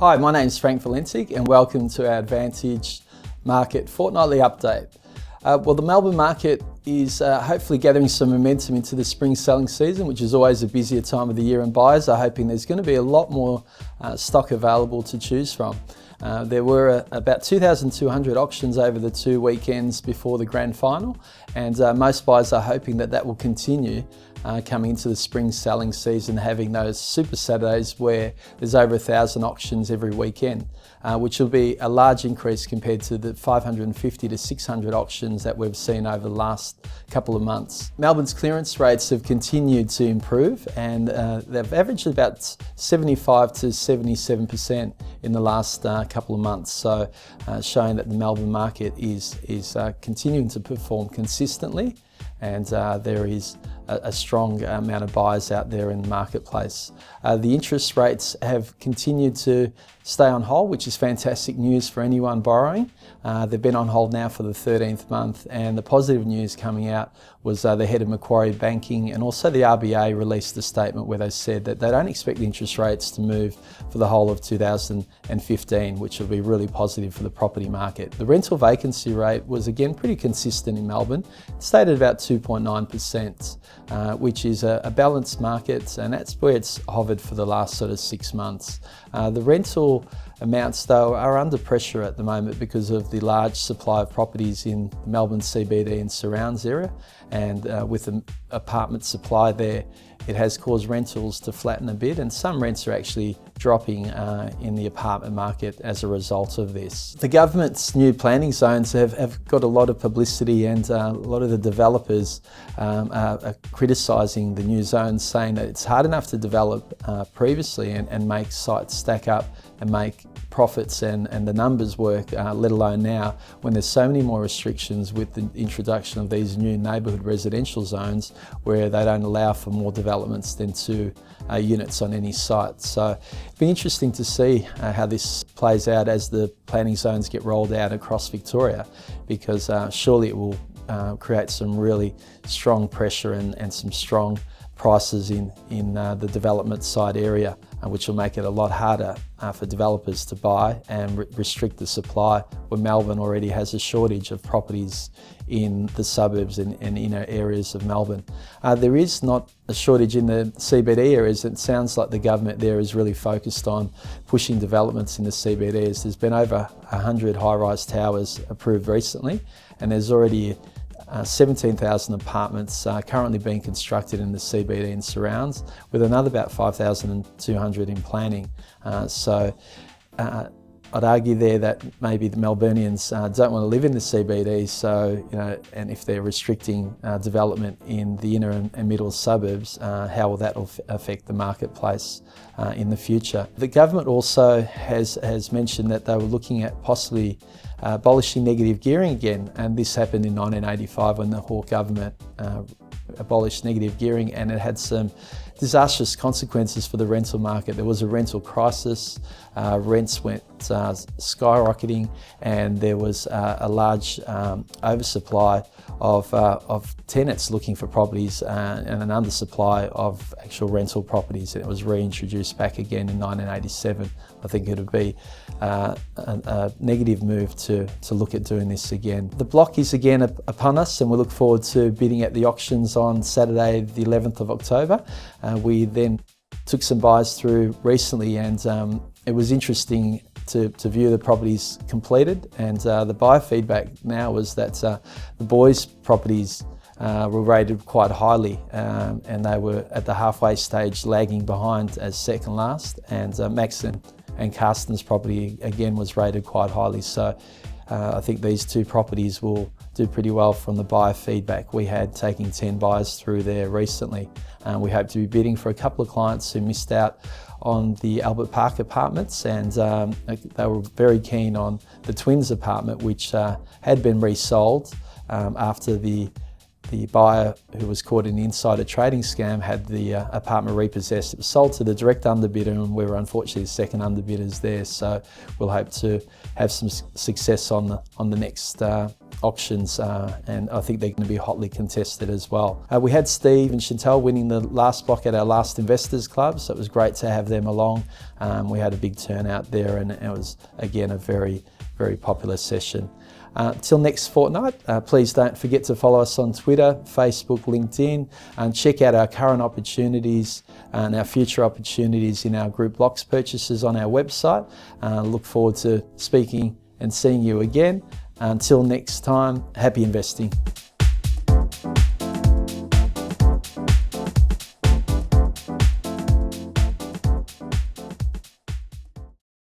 Hi, my name's Frank Valentic and welcome to our Advantage Market Fortnightly Update. Well, the Melbourne market is hopefully gathering some momentum into the spring selling season, which is always a busier time of the year, and buyers are hoping there's going to be a lot more stock available to choose from. There were about 2,200 auctions over the 2 weekends before the grand final, and most buyers are hoping that that will continue coming into the spring selling season, having those Super Saturdays where there's over 1,000 auctions every weekend, which will be a large increase compared to the 550 to 600 auctions that we've seen over the last couple of months. Melbourne's clearance rates have continued to improve, and they've averaged about 75 to 77% in the last couple of months, so showing that the Melbourne market is continuing to perform consistently, and there is a strong amount of buyers out there in the marketplace. The interest rates have continued to stay on hold, which is fantastic news for anyone borrowing. They've been on hold now for the 13th month, and the positive news coming out was the head of Macquarie Banking and also the RBA released a statement where they said that they don't expect the interest rates to move for the whole of 2015, which will be really positive for the property market. The rental vacancy rate was again pretty consistent in Melbourne. It stayed at about 2.9%. Which is a balanced market, and that's where it's hovered for the last sort of 6 months. The rental amounts though are under pressure at the moment because of the large supply of properties in the Melbourne CBD and surrounds area, and with the apartment supply there, it has caused rentals to flatten a bit, and some rents are actually dropping in the apartment market as a result of this. The government's new planning zones have got a lot of publicity, and a lot of the developers are criticising the new zones, saying that it's hard enough to develop previously and make sites stack up and make profits and the numbers work, let alone now when there's so many more restrictions with the introduction of these new neighbourhood residential zones where they don't allow for more developments than 2 units on any site. So it'll be interesting to see how this plays out as the planning zones get rolled out across Victoria, because surely it will create some really strong pressure and some strong prices in the development side area, which will make it a lot harder for developers to buy and restrict the supply, where Melbourne already has a shortage of properties in the suburbs and inner areas of Melbourne. There is not a shortage in the CBD areas. It sounds like the government there is really focused on pushing developments in the CBDs. There's been over 100 high-rise towers approved recently, and there's already 17,000 apartments currently being constructed in the CBD and surrounds, with another about 5,200 in planning. So I'd argue there that maybe the Melburnians don't want to live in the CBD, so, you know, and if they're restricting development in the inner and middle suburbs, how will that affect the marketplace in the future? The government also has mentioned that they were looking at possibly abolishing negative gearing again, and this happened in 1985 when the Hawke government abolished negative gearing, and it had some disastrous consequences for the rental market. There was a rental crisis, rents went skyrocketing, and there was a large oversupply of tenants looking for properties and an undersupply of actual rental properties. And it was reintroduced back again in 1987. I think it would be a negative move to look at doing this again. The block is again upon us, and we look forward to bidding at the auctions on Saturday the 11th of October. We then took some buyers through recently, and it was interesting to view the properties completed, and the buyer feedback now was that the boys' properties were rated quite highly, and they were at the halfway stage lagging behind as second last, and Max and Carsten's property again was rated quite highly. So I think these 2 properties will do pretty well from the buyer feedback we had, taking 10 buyers through there recently. We hope to be bidding for a couple of clients who missed out on the Albert Park apartments, and they were very keen on the Twins apartment, which had been resold after the The buyer who was caught in the insider trading scam had the apartment repossessed. It was sold to the direct underbidder, and we were unfortunately the second underbidders there. So we'll hope to have some success on the next auctions, and I think they're going to be hotly contested as well. We had Steve and Chantel winning the last block at our last investors club, so it was great to have them along. We had a big turnout there, and it was again a very, very popular session. Till next fortnight, please don't forget to follow us on Twitter, Facebook, LinkedIn, and check out our current opportunities and our future opportunities in our group blocks purchases on our website. Look forward to speaking and seeing you again. Until next time, happy investing.